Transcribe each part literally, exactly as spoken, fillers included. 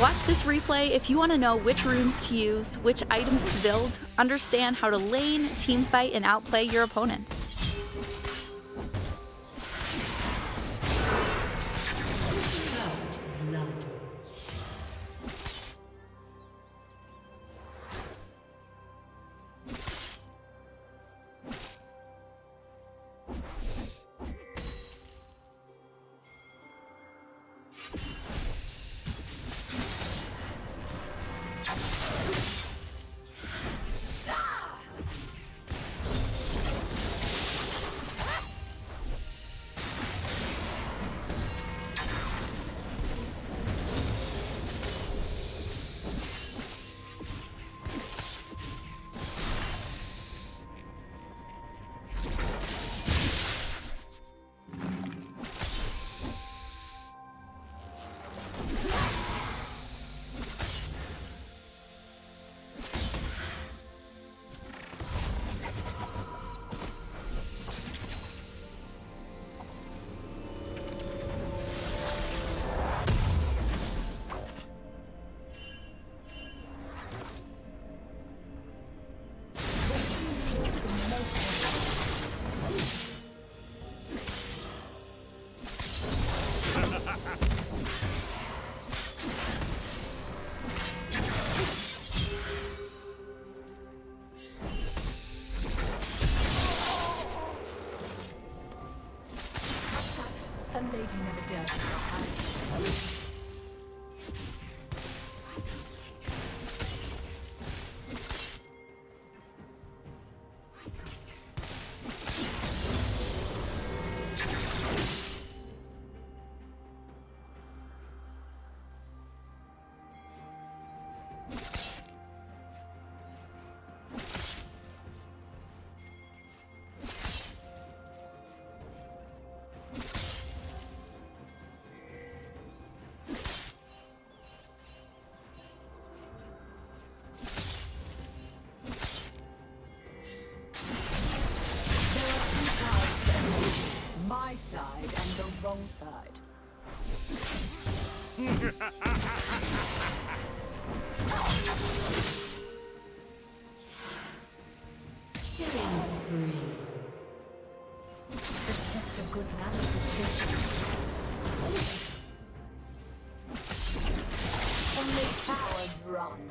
Watch this replay if you want to know which runes to use, which items to build, understand how to lane, teamfight, and outplay your opponents. Wrong side. Killing spree. The test of good manners is history. Only cowards run.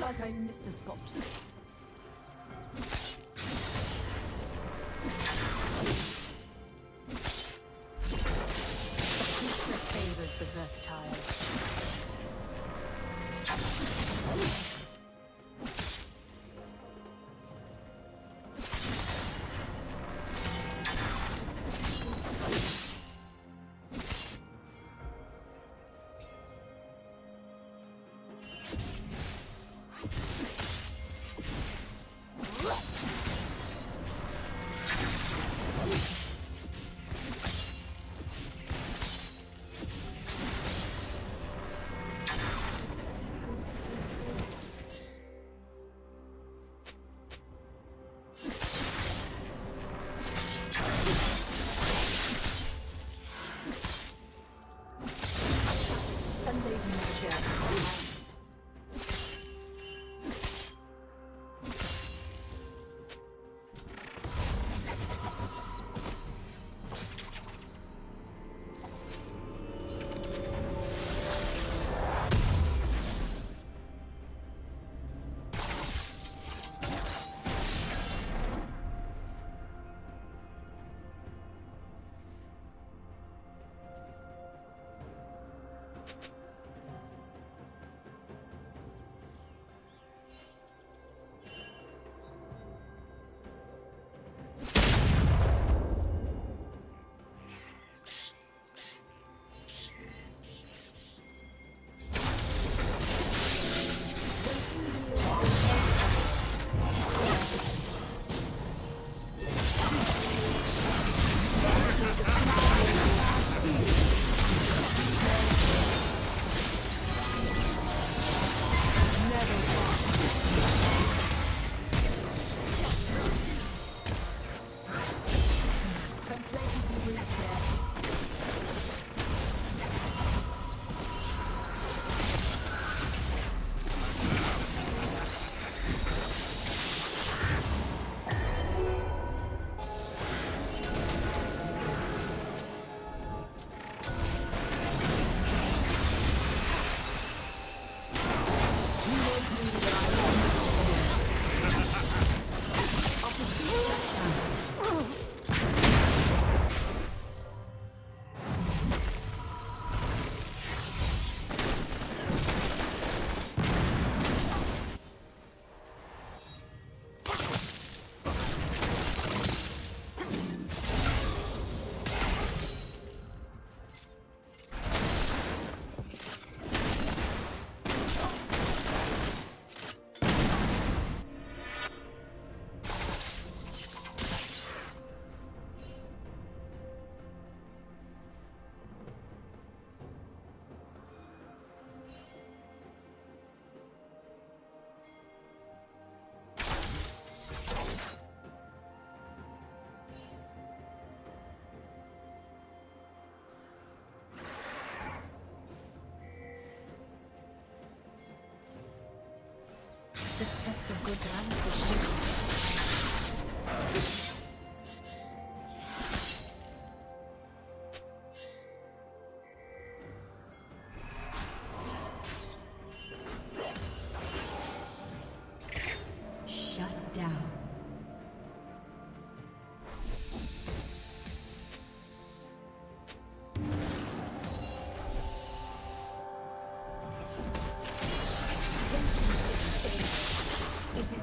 like I missed a spot. The test of good manners is human. It is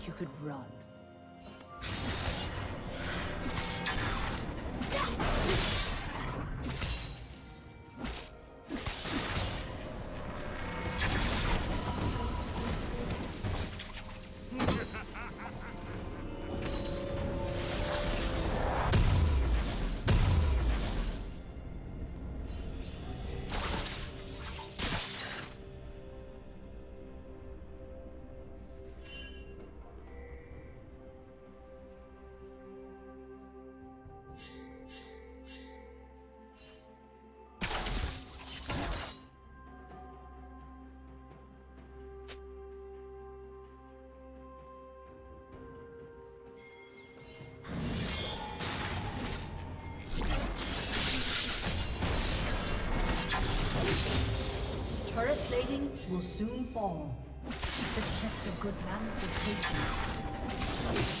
think you could run? Turret plating will soon fall. This test of good manners is taken.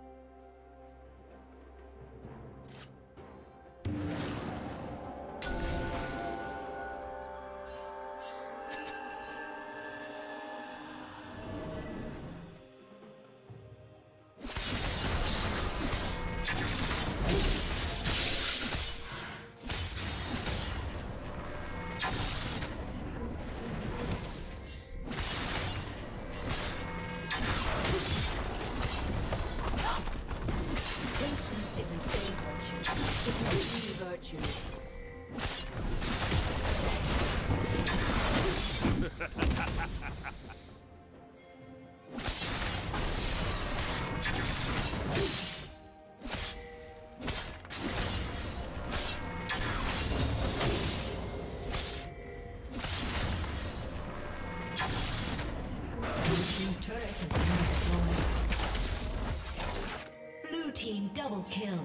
Double kill.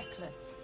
Reckless.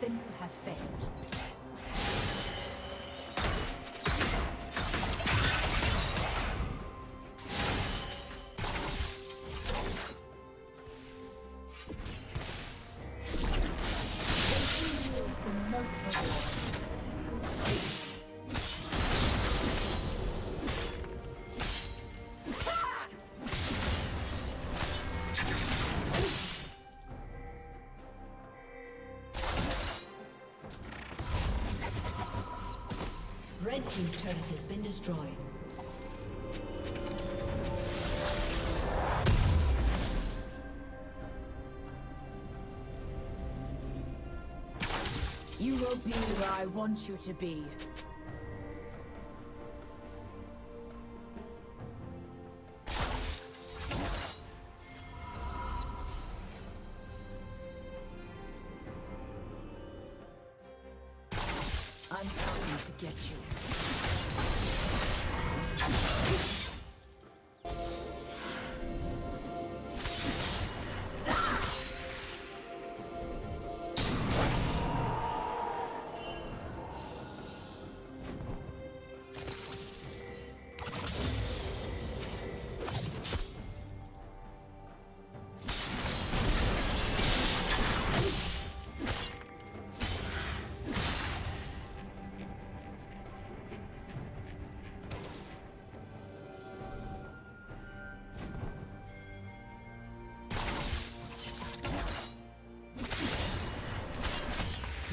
then you have failed. Red team's turret has been destroyed. You will be where I want you to be. I'm coming to get you.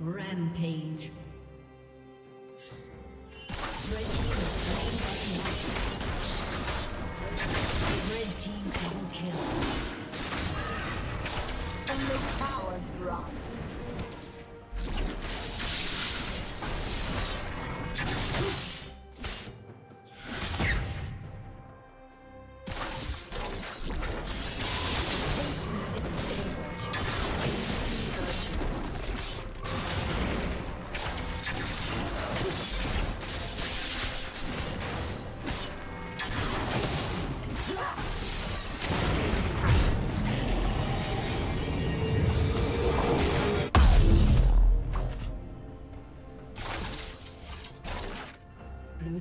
Rampage. Red team slain. Red team double kill.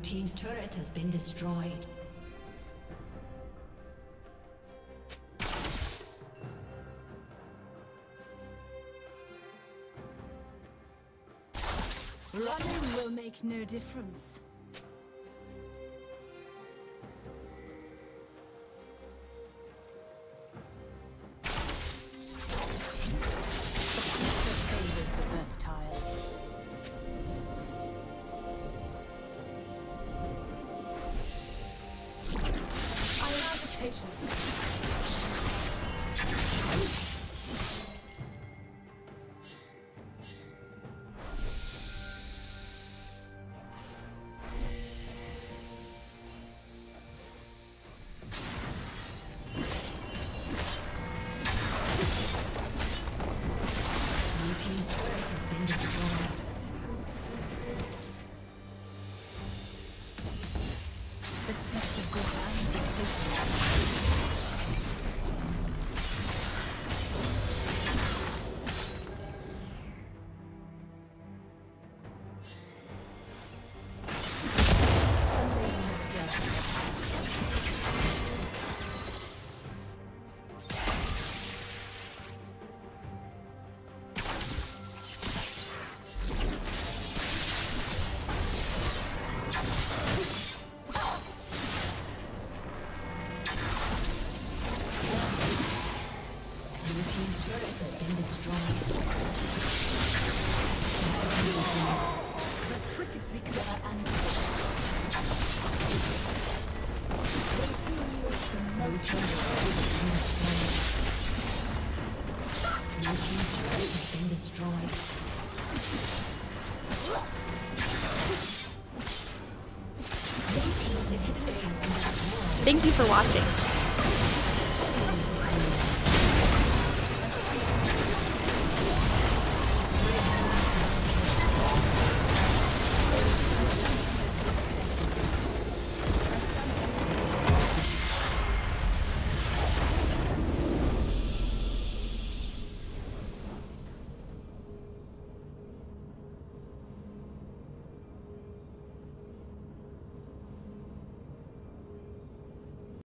Team's turret has been destroyed. Running will make no difference. Thank you for watching.